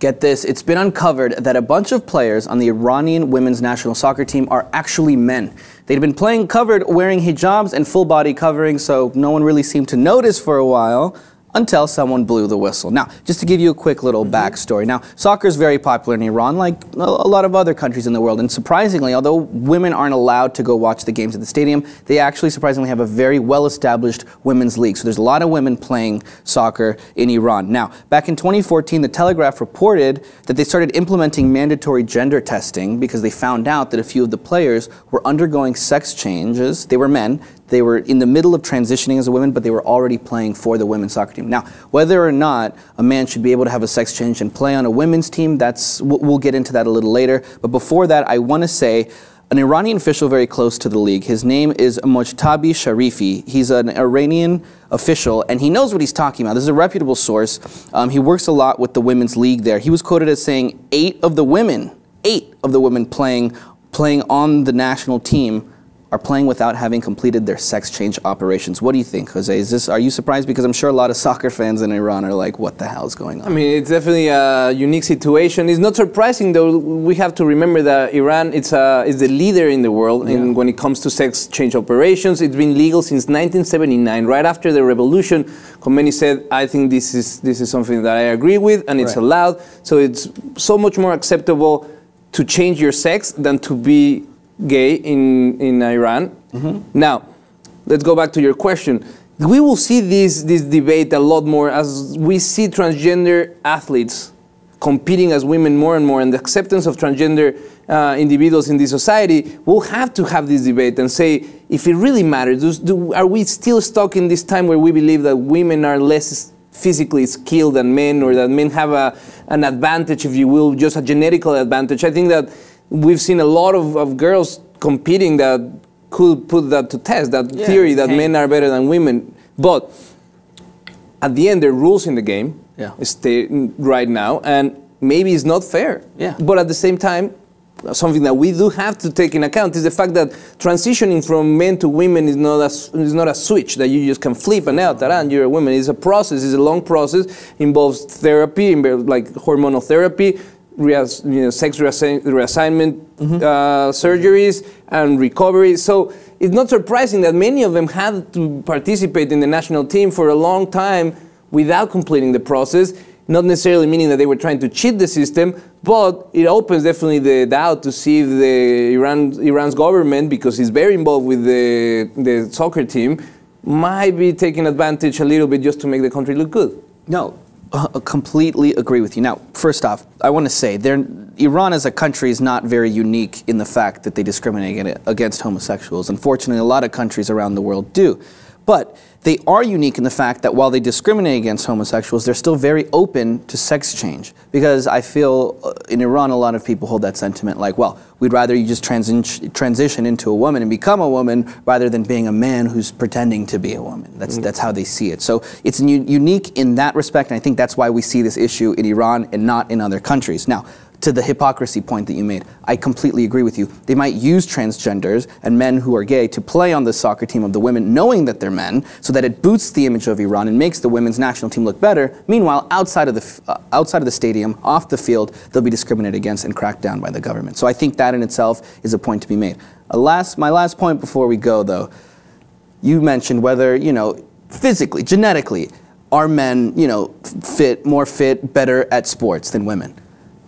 Get this, it's been uncovered that a bunch of players on the Iranian women's national soccer team are actually men. They'd been playing covered, wearing hijabs and full body coverings, so no one really seemed to notice for a while, until someone blew the whistle. Now, just to give you a quick little backstory. Now, soccer is very popular in Iran, like a lot of other countries in the world, and surprisingly, although women aren't allowed to go watch the games at the stadium, they actually surprisingly have a very well-established women's league. So there's a lot of women playing soccer in Iran. Now, back in 2014, The Telegraph reported that they started implementing mandatory gender testing because they found out that a few of the players were undergoing sex changes. They were men. They were in the middle of transitioning as a woman, but they were already playing for the women's soccer team. Now, whether or not a man should be able to have a sex change and play on a women's team, we'll get into that a little later. But before that, I want to say an Iranian official very close to the league, his name is Mojtaba Sharifi. He's an Iranian official, and he knows what he's talking about. This is a reputable source. He works a lot with the women's league there. He was quoted as saying eight of the women playing on the national team are playing without having completed their sex change operations. What do you think, Jose? Are you surprised? Because I'm sure a lot of soccer fans in Iran are like, what the hell is going on? I mean, it's definitely a unique situation. It's not surprising, though. We have to remember that Iran is the leader in the world and when it comes to sex change operations. It's been legal since 1979. Right after the revolution, Khomeini said, I think this is something that I agree with, and it's allowed. So it's so much more acceptable to change your sex than to be gay in Iran. Now, let's go back to your question. We will see this debate a lot more as we see transgender athletes competing as women more and more, and the acceptance of transgender individuals in this society. We'll have to have this debate and say, if it really matters, are we still stuck in this time where we believe that women are less physically skilled than men, or that men have an advantage, if you will, just a genetical advantage? I think that we've seen a lot of girls competing that could put that to test, that theory that men are better than women. But at the end, there are rules in the game stay right now, and maybe it's not fair. But at the same time, something that we do have to take in account is the fact that transitioning from men to women is not a switch that you just can flip and out, and you're a woman. It's a process. It's a long process. Involves therapy, like hormonal therapy, sex reassignment surgeries and recovery. So it's not surprising that many of them had to participate in the national team for a long time without completing the process, not necessarily meaning that they were trying to cheat the system, but it opens definitely the doubt to see if Iran's government, because he's very involved with the soccer team, might be taking advantage a little bit just to make the country look good. No. I completely agree with you. Now, first off, I want to say Iran as a country is not very unique in the fact that they discriminate against homosexuals. Unfortunately, a lot of countries around the world do. But they are unique in the fact that while they discriminate against homosexuals, they're still very open to sex change. Because I feel in Iran, a lot of people hold that sentiment like, well, we'd rather you just transition into a woman and become a woman rather than being a man who's pretending to be a woman. That's how they see it. So it's unique in that respect, and I think that's why we see this issue in Iran and not in other countries. Now, to the hypocrisy point that you made, I completely agree with you. They might use transgenders and men who are gay to play on the soccer team of the women, knowing that they're men, so that it boosts the image of Iran and makes the women's national team look better. Meanwhile, outside of the stadium, off the field, they'll be discriminated against and cracked down by the government. So I think that in itself is a point to be made. My last point before we go, though, you mentioned whether, physically, genetically, are men, more fit, better at sports than women?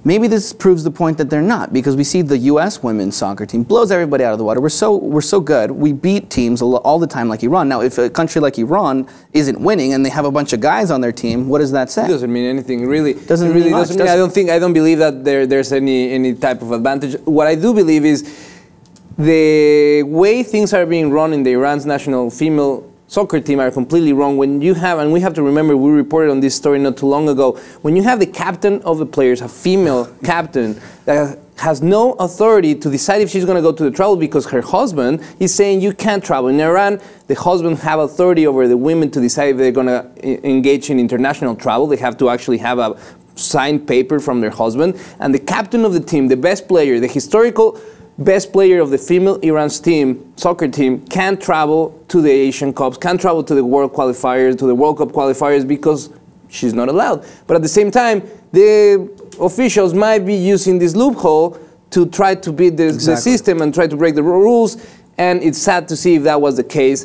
Maybe this proves the point that they're not, because we see the U.S. women's soccer team blows everybody out of the water. We're so good. We beat teams all the time like Iran. Now, if a country like Iran isn't winning and they have a bunch of guys on their team, what does that say? It doesn't mean anything, really. Doesn't mean much. I don't believe that there's any type of advantage. What I do believe is the way things are being run in the Iran's national female soccer team are completely wrong. When you have, and we have to remember, we reported on this story not too long ago, when you have the captain of the players, a female captain, that has no authority to decide if she's going to go to the travel because her husband is saying you can't travel. In Iran, the husband have authority over the women to decide if they're going to engage in international travel. They have to actually have a signed paper from their husband. And the captain of the team, the best player, the historical best player of the female Iran's team, soccer team, can't travel to the Asian Cups, can't travel to the World Cup qualifiers because she's not allowed. But at the same time, the officials might be using this loophole to try to beat the, the system and try to break the rules. And it's sad to see if that was the case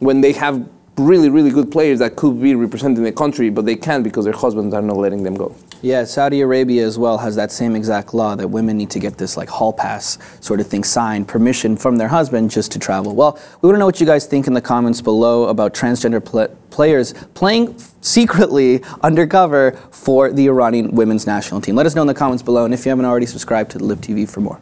when they have really, really good players that could be representing the country, but they can't because their husbands are not letting them go. Yeah, Saudi Arabia as well has that same exact law that women need to get this like hall pass sort of thing signed, permission from their husband just to travel. Well, we want to know what you guys think in the comments below about transgender players playing secretly undercover for the Iranian women's national team. Let us know in the comments below, and if you haven't already, subscribe to Live TV for more.